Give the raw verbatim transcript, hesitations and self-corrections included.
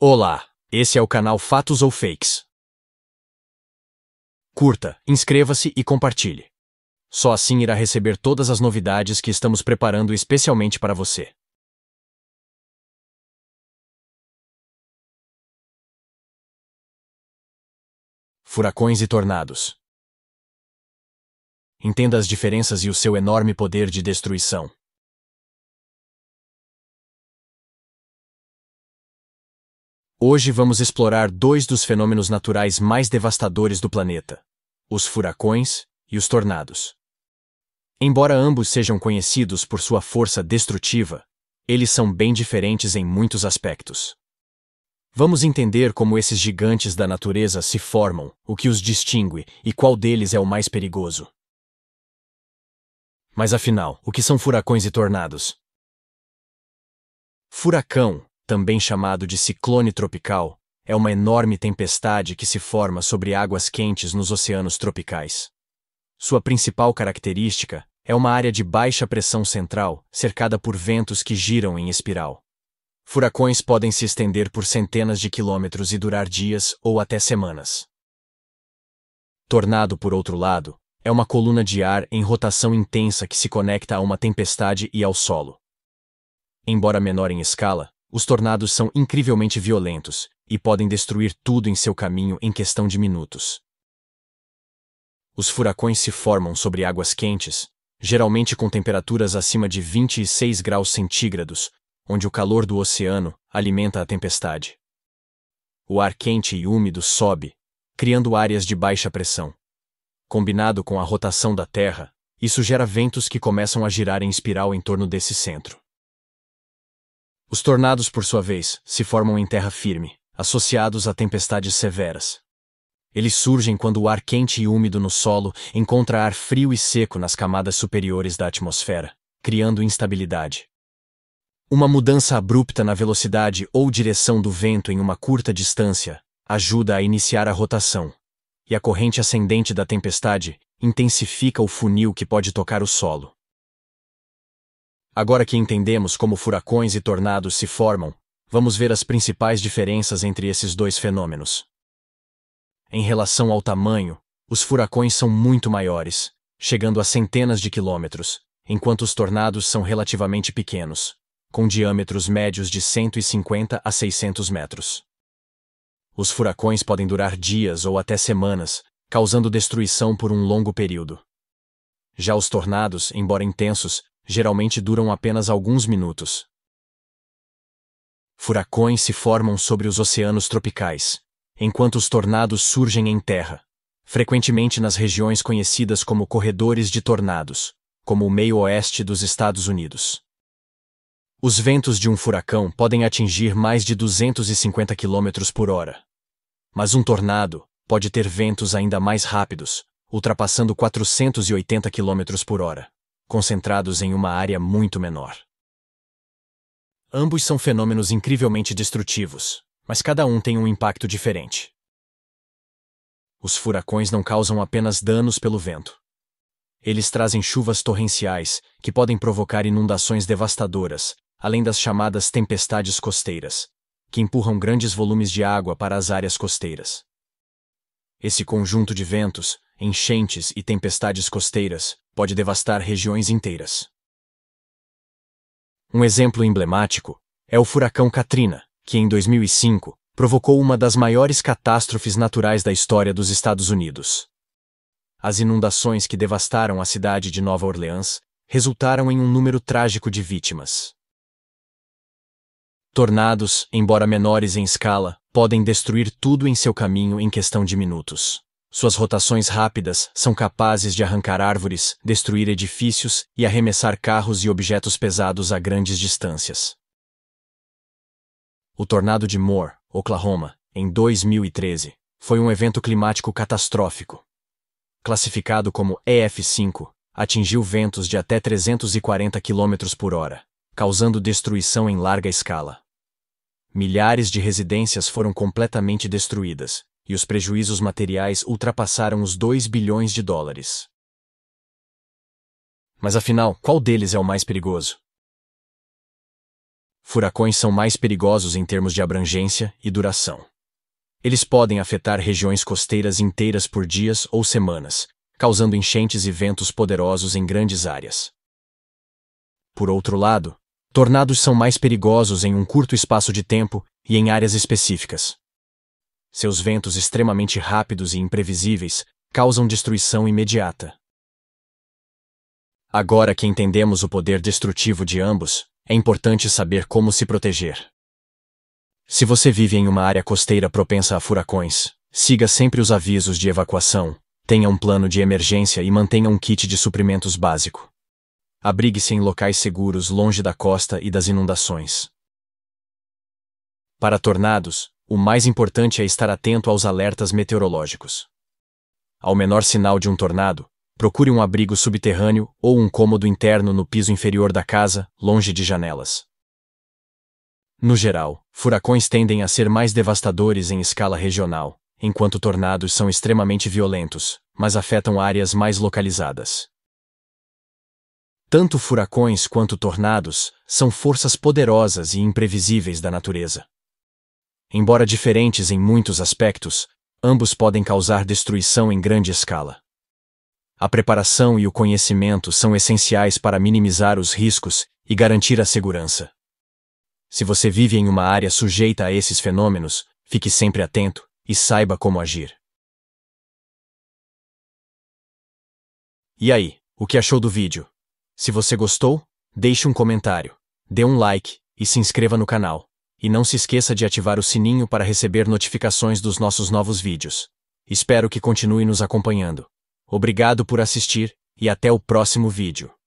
Olá, esse é o canal Fatos ou Fakes. Curta, inscreva-se e compartilhe. Só assim irá receber todas as novidades que estamos preparando especialmente para você. Furacões e tornados. Entenda as diferenças e o seu enorme poder de destruição. Hoje vamos explorar dois dos fenômenos naturais mais devastadores do planeta, os furacões e os tornados. Embora ambos sejam conhecidos por sua força destrutiva, eles são bem diferentes em muitos aspectos. Vamos entender como esses gigantes da natureza se formam, o que os distingue e qual deles é o mais perigoso. Mas afinal, o que são furacões e tornados? Furacão, também chamado de ciclone tropical, é uma enorme tempestade que se forma sobre águas quentes nos oceanos tropicais. Sua principal característica é uma área de baixa pressão central, cercada por ventos que giram em espiral. Furacões podem se estender por centenas de quilômetros e durar dias ou até semanas. Tornado, por outro lado, é uma coluna de ar em rotação intensa que se conecta a uma tempestade e ao solo. Embora menor em escala, os tornados são incrivelmente violentos e podem destruir tudo em seu caminho em questão de minutos. Os furacões se formam sobre águas quentes, geralmente com temperaturas acima de vinte e seis graus centígrados, onde o calor do oceano alimenta a tempestade. O ar quente e úmido sobe, criando áreas de baixa pressão. Combinado com a rotação da Terra, isso gera ventos que começam a girar em espiral em torno desse centro. Os tornados, por sua vez, se formam em terra firme, associados a tempestades severas. Eles surgem quando o ar quente e úmido no solo encontra ar frio e seco nas camadas superiores da atmosfera, criando instabilidade. Uma mudança abrupta na velocidade ou direção do vento em uma curta distância ajuda a iniciar a rotação, e a corrente ascendente da tempestade intensifica o funil que pode tocar o solo. Agora que entendemos como furacões e tornados se formam, vamos ver as principais diferenças entre esses dois fenômenos. Em relação ao tamanho, os furacões são muito maiores, chegando a centenas de quilômetros, enquanto os tornados são relativamente pequenos, com diâmetros médios de cento e cinquenta a seiscentos metros. Os furacões podem durar dias ou até semanas, causando destruição por um longo período. Já os tornados, embora intensos, geralmente duram apenas alguns minutos. Furacões se formam sobre os oceanos tropicais, enquanto os tornados surgem em terra, frequentemente nas regiões conhecidas como corredores de tornados, como o meio-oeste dos Estados Unidos. Os ventos de um furacão podem atingir mais de duzentos e cinquenta quilômetros por hora, mas um tornado pode ter ventos ainda mais rápidos, ultrapassando quatrocentos e oitenta quilômetros por hora, concentrados em uma área muito menor. Ambos são fenômenos incrivelmente destrutivos, mas cada um tem um impacto diferente. Os furacões não causam apenas danos pelo vento. Eles trazem chuvas torrenciais que podem provocar inundações devastadoras, além das chamadas tempestades costeiras, que empurram grandes volumes de água para as áreas costeiras. Esse conjunto de ventos, enchentes e tempestades costeiras pode devastar regiões inteiras. Um exemplo emblemático é o furacão Katrina, que em dois mil e cinco provocou uma das maiores catástrofes naturais da história dos Estados Unidos. As inundações que devastaram a cidade de Nova Orleans resultaram em um número trágico de vítimas. Tornados, embora menores em escala, podem destruir tudo em seu caminho em questão de minutos. Suas rotações rápidas são capazes de arrancar árvores, destruir edifícios e arremessar carros e objetos pesados a grandes distâncias. O tornado de Moore, Oklahoma, em dois mil e treze, foi um evento climático catastrófico. Classificado como E F cinco, atingiu ventos de até trezentos e quarenta quilômetros por hora, causando destruição em larga escala. Milhares de residências foram completamente destruídas, e os prejuízos materiais ultrapassaram os dois bilhões de dólares. Mas afinal, qual deles é o mais perigoso? furacões são mais perigosos em termos de abrangência e duração. Eles podem afetar regiões costeiras inteiras por dias ou semanas, causando enchentes e ventos poderosos em grandes áreas. Por outro lado, tornados são mais perigosos em um curto espaço de tempo e em áreas específicas. Seus ventos extremamente rápidos e imprevisíveis causam destruição imediata. Agora que entendemos o poder destrutivo de ambos, é importante saber como se proteger. Se você vive em uma área costeira propensa a furacões, siga sempre os avisos de evacuação, tenha um plano de emergência e mantenha um kit de suprimentos básico. Abrigue-se em locais seguros longe da costa e das inundações. Para tornados, o mais importante é estar atento aos alertas meteorológicos. Ao menor sinal de um tornado, procure um abrigo subterrâneo ou um cômodo interno no piso inferior da casa, longe de janelas. No geral, furacões tendem a ser mais devastadores em escala regional, enquanto tornados são extremamente violentos, mas afetam áreas mais localizadas. Tanto furacões quanto tornados são forças poderosas e imprevisíveis da natureza. Embora diferentes em muitos aspectos, ambos podem causar destruição em grande escala. A preparação e o conhecimento são essenciais para minimizar os riscos e garantir a segurança. Se você vive em uma área sujeita a esses fenômenos, fique sempre atento e saiba como agir. E aí, o que achou do vídeo? Se você gostou, deixe um comentário, dê um like e se inscreva no canal. E não se esqueça de ativar o sininho para receber notificações dos nossos novos vídeos. Espero que continue nos acompanhando. Obrigado por assistir e até o próximo vídeo.